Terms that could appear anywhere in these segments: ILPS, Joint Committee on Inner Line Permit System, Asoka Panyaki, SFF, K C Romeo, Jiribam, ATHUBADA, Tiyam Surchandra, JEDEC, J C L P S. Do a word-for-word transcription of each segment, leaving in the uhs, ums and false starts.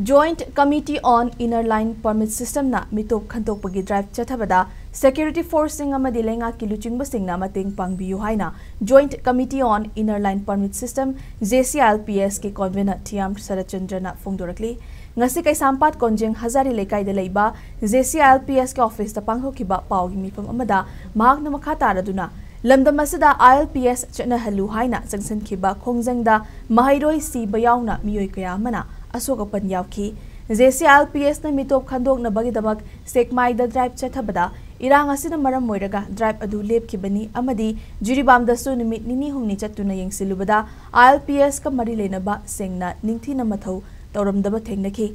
Joint Committee on Inner Line Permit System na mitop khantok pagi drive chathabada security forcing amadi lenga ki luchingba singna mating pangbiyu haina Joint Committee on Inner Line Permit System J C L P S ke convener Tiyam Surchandra na phongdorakli ngasi kai sampat konjeng hazari lekai de leiba J C L P S ke office ta panghokhiba pawgi mipam amada mahakna makha taraduna lamdamasida I L P S chetna halu haina changsen khiba khongjengda mahairoi si bayauna miyoi kaya mana Asoka Panyaki, J C L P S na mitop khandok na bagidabak sekmai da drive chathabada irang asina maram moiraga drive adu lepkibani amadi jiribam da su nimit nini humni chatuna yengsilubada I L P S ka mari lenaba sengna ningthina mathau tauramdaba thengnaki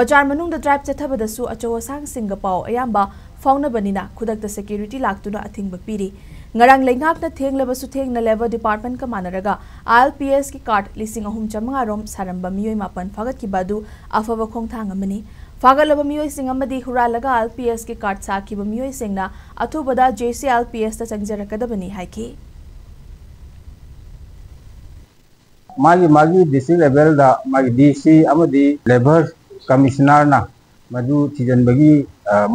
bazar manung da drive chathabada su achowa sang singapau ayamba fauna banina khudakta security laktuna athingba piri ngarang lengak na thenglaba su thengna labor department ka manaraga I L P S ki card lising ahum chamanga rom saramba miyoi mapan phagat ki badu afaba khongthang amani phagalaba miyoi singamadi huralaga I L P S ki card sakhiba miyoi singna athubada J C L P S ta changjara kadabani haiki magi magi D C level da magi D C amadi labor commissioner na madu thijan bagi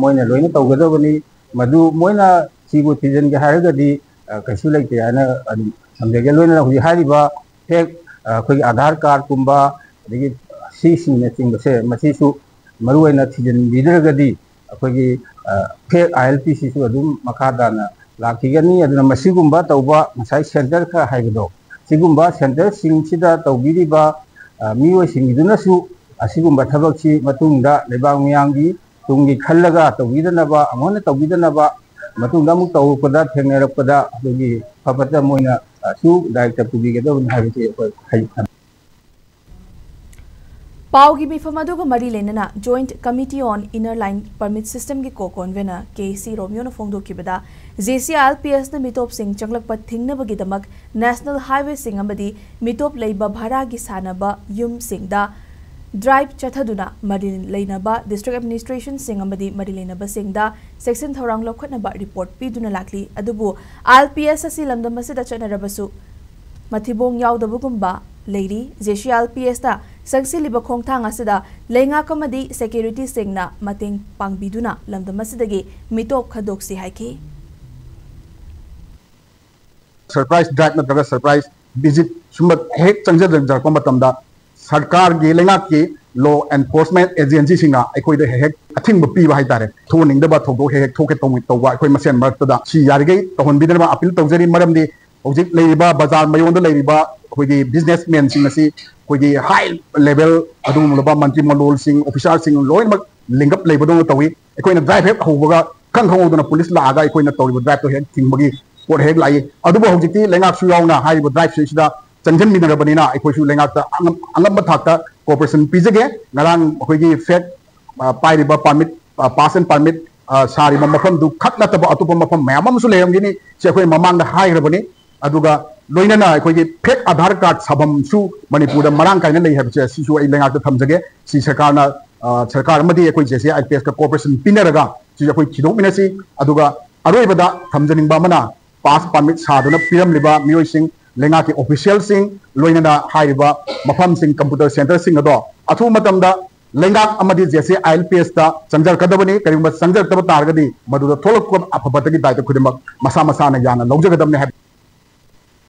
moina loina tawgadabani madu moina Sibu Tijan Gaharagadi, Kasulak, and the Galuna of the Hariba, take a quick Adar card, Kumba, the season, I think, Masisu, Maruena Tijan Vidragadi, a quick I L P C to a doom Makadana, Lakigani, and Masigumba, Tauba, Masai Center, Hagado, Sigumba Center, Sinchida, Taubidiba, Mio Singidunasu, Asigumba Tabachi, Matunda, Lebamiangi, Tungi Kalaga, Taubidanaba, Amona Taubidanaba. Matunda mu tau pada tengera pada lagi kapata moina su director publik itu menarik juga. Pau gibi famado ko mari lena na Joint Committee on Inner Line Permit System ke co-convener K C Romeo na phongdo kibada J C L P S na mitop sing changlakpat thingna bagi damak National Highway singambadi mitop leiba bhara gi sanaba yum singda Drive Chathaduna, Marin Lainaba, District Administration Singamadi, Marilinaba Singda, Section Thorang Lokotnaba report Piduna Lakli, Adubu, I L P S Asilam the Masida Chanarabasu, Matibong Yao the Bugumba, Lady, J C L P S, Sangsi Libakong Tangasida, Lenga Comedy, Security Singna, Mating Pang Biduna, Lam the Masidagi, Mito Kadoksi Haiki. Surprise drive, not surprise visit, Sumat hate Sanjad Jarkombatamda. सरकार के लेना के law enforcement agency सिंगा अखोय the हेक अथिंग बपी by तारे थोनिंग द बाथो गो हेक थोके तोम तोवा अखोय मसेन मरतदा सि यारगे तोहन बिदरबा अपील तोजरी मरमदे ओजिक लेबा बाजार मयोंद लेबा अखोय द बिजनेसमैन सिंगसि अखोय द हाई लेवल अदुम लबा मंत्री मनोल सिंग ऑफिसर सिंग लोइन मक लिंगअप लेबदो तोवे अखोय न ड्राइव हेक होबगा कंखोदना पुलिस ला आगा अखोय न तोरि ड्राइव तो हेक थिंग बगी और हेक लाइ अदुबो होजिति लेंगा सुयावना हाई ड्राइव सिंगदा Chanjan Mina Banina, I could Langata Angamataka, Corporation Pizage, Naran Hogi Fed Piriba permit, pass and permit, Sari Mamapam do cut not about Atupamapam, Mamam Sulayamini, Cheque Mamang the High Raboni, Aduga, Loinana, I could pick a dark card, Sabam Su, Manipura Maranka, and they have just Sisu Langata Tamzage, Sisakana, Sarkarmadi, I could say, I guess the Corporation Pinaraga, Sisako Chidominasi, Aduga, Arevada, Tamzanin Bamana, pass permit, Sadana, Piram Liba, Mio Singh. Lenga ke official sing loinada haiba mafam sing computer center sing ado athu matamda lenga amadi jese I L P S ta sanjar kadabani karimba sanjar tab targadi maduda tholok ko aphabatagi dai to khudima masa masa na yana logjagadamne